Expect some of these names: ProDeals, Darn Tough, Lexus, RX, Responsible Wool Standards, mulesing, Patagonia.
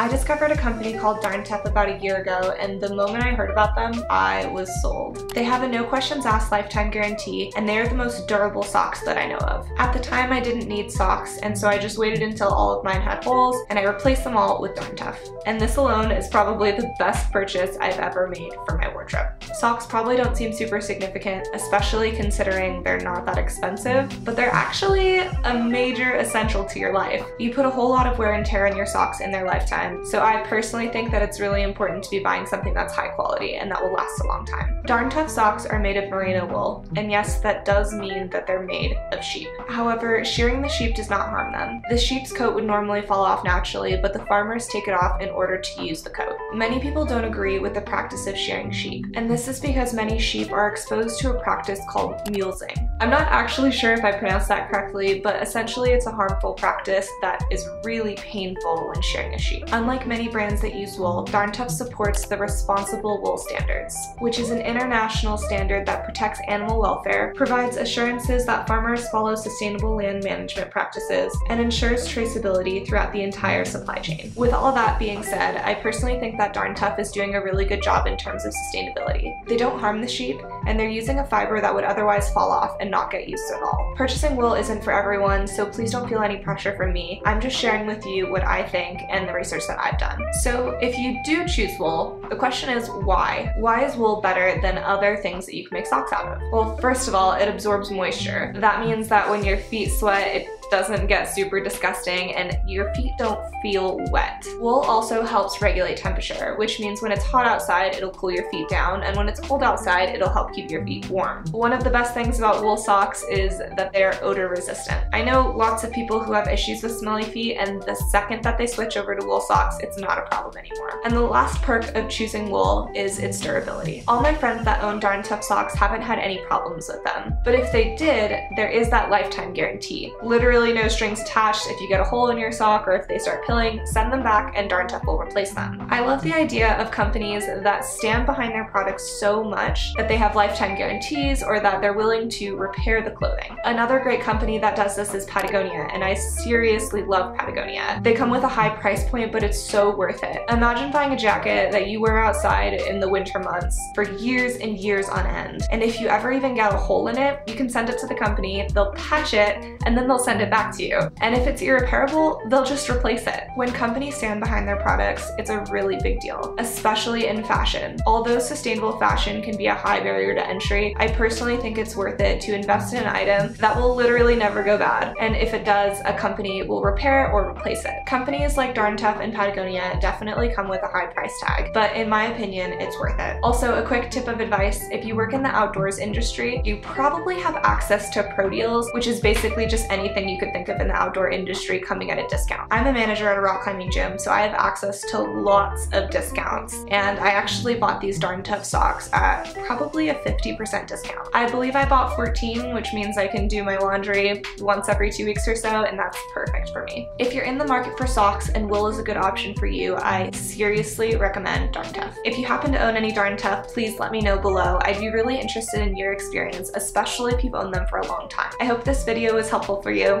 I discovered a company called Darn Tough about a year ago, and the moment I heard about them, I was sold. They have a no questions asked lifetime guarantee, and they are the most durable socks that I know of. At the time, I didn't need socks, and so I just waited until all of mine had holes, and I replaced them all with Darn Tough. And this alone is probably the best purchase I've ever made for my wardrobe. Socks probably don't seem super significant, especially considering they're not that expensive, but they're actually a major essential to your life. You put a whole lot of wear and tear on your socks in their lifetime. So I personally think that it's really important to be buying something that's high quality and that will last a long time. Darn Tough socks are made of merino wool, and yes, that does mean that they're made of sheep. However, shearing the sheep does not harm them. The sheep's coat would normally fall off naturally, but the farmers take it off in order to use the coat. Many people don't agree with the practice of shearing sheep, and this is because many sheep are exposed to a practice called mulesing. I'm not actually sure if I pronounced that correctly, but essentially it's a harmful practice that is really painful when shearing a sheep. Unlike many brands that use wool, Darn Tough supports the Responsible Wool Standards, which is an international standard that protects animal welfare, provides assurances that farmers follow sustainable land management practices, and ensures traceability throughout the entire supply chain. With all that being said, I personally think that Darn Tough is doing a really good job in terms of sustainability. They don't harm the sheep, and they're using a fiber that would otherwise fall off and not get used at all. Purchasing wool isn't for everyone, so please don't feel any pressure from me. I'm just sharing with you what I think and the research that I've done. So if you do choose wool, the question is why? Why is wool better than other things that you can make socks out of? Well, first of all, it absorbs moisture. That means that when your feet sweat, it doesn't get super disgusting and your feet don't feel wet. Wool also helps regulate temperature, which means when it's hot outside, it'll cool your feet down, and when it's cold outside, it'll help keep your feet warm. One of the best things about wool socks is that they're odor resistant. I know lots of people who have issues with smelly feet, and the second that they switch over to wool socks, it's not a problem anymore. And the last perk of choosing wool is its durability. All my friends that own Darn Tough socks haven't had any problems with them, but if they did, there is that lifetime guarantee. Literally, no strings attached. If you get a hole in your sock or if they start pilling, send them back and Darn Tough will replace them. I love the idea of companies that stand behind their products so much that they have lifetime guarantees or that they're willing to repair the clothing. Another great company that does this is Patagonia, and I seriously love Patagonia. They come with a high price point, but it's so worth it. Imagine buying a jacket that you wear outside in the winter months for years and years on end, and if you ever even get a hole in it, you can send it to the company, they'll patch it, and then they'll send it back to you. And if it's irreparable, they'll just replace it. When companies stand behind their products, it's a really big deal, especially in fashion. Although sustainable fashion can be a high barrier to entry, I personally think it's worth it to invest in an item that will literally never go bad. And if it does, a company will repair or replace it. Companies like Darn Tough and Patagonia definitely come with a high price tag, but in my opinion, it's worth it. Also, a quick tip of advice, if you work in the outdoors industry, you probably have access to ProDeals, which is basically just anything you could think of in the outdoor industry coming at a discount. I'm a manager at a rock climbing gym, so I have access to lots of discounts, and I actually bought these Darn Tough socks at probably a 50% discount. I believe I bought 14, which means I can do my laundry once every 2 weeks or so, and that's perfect for me. If you're in the market for socks and wool is a good option for you, I seriously recommend Darn Tough. If you happen to own any Darn Tough, please let me know below. I'd be really interested in your experience, especially if you've owned them for a long time. I hope this video was helpful for you,